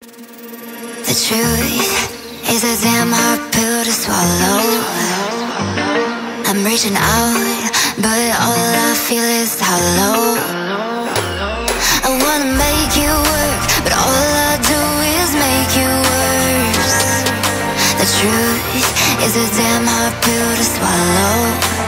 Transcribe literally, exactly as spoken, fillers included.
The truth is a damn hard pill to swallow. I'm reaching out, but all I feel is hollow. I wanna make you work, but all I do is make you worse. The truth is a damn hard pill to swallow.